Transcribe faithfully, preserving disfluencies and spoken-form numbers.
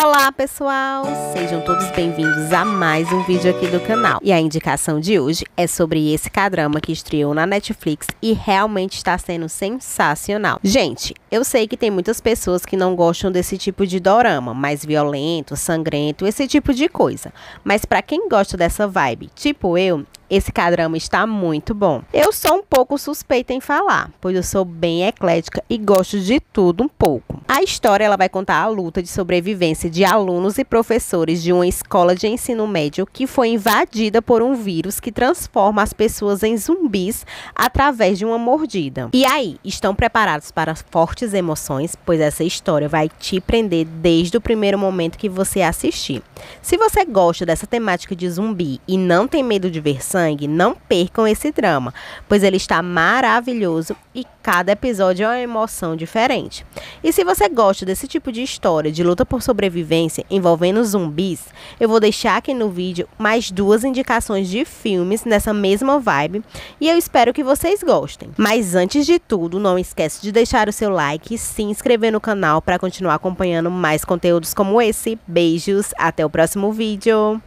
Olá pessoal, sejam todos bem-vindos a mais um vídeo aqui do canal. E a indicação de hoje é sobre esse K-drama que estreou na Netflix e realmente está sendo sensacional. Gente, eu sei que tem muitas pessoas que não gostam desse tipo de dorama, mais violento, sangrento, esse tipo de coisa. Mas pra quem gosta dessa vibe, tipo eu, esse K-drama está muito bom. Eu sou um pouco suspeita em falar, pois eu sou bem eclética e gosto de tudo um pouco. A história ela vai contar a luta de sobrevivência de alunos e professores de uma escola de ensino médio que foi invadida por um vírus que transforma as pessoas em zumbis através de uma mordida. E aí, estão preparados para fortes emoções? Pois essa história vai te prender desde o primeiro momento que você assistir. Se você gosta dessa temática de zumbi e não tem medo de ver sangue, não percam esse drama, pois ele está maravilhoso e cada episódio é uma emoção diferente. E se você gosta desse tipo de história de luta por sobrevivência envolvendo zumbis, eu vou deixar aqui no vídeo mais duas indicações de filmes nessa mesma vibe e eu espero que vocês gostem. Mas antes de tudo, não esquece de deixar o seu like e se inscrever no canal para continuar acompanhando mais conteúdos como esse. Beijos, até o próximo vídeo!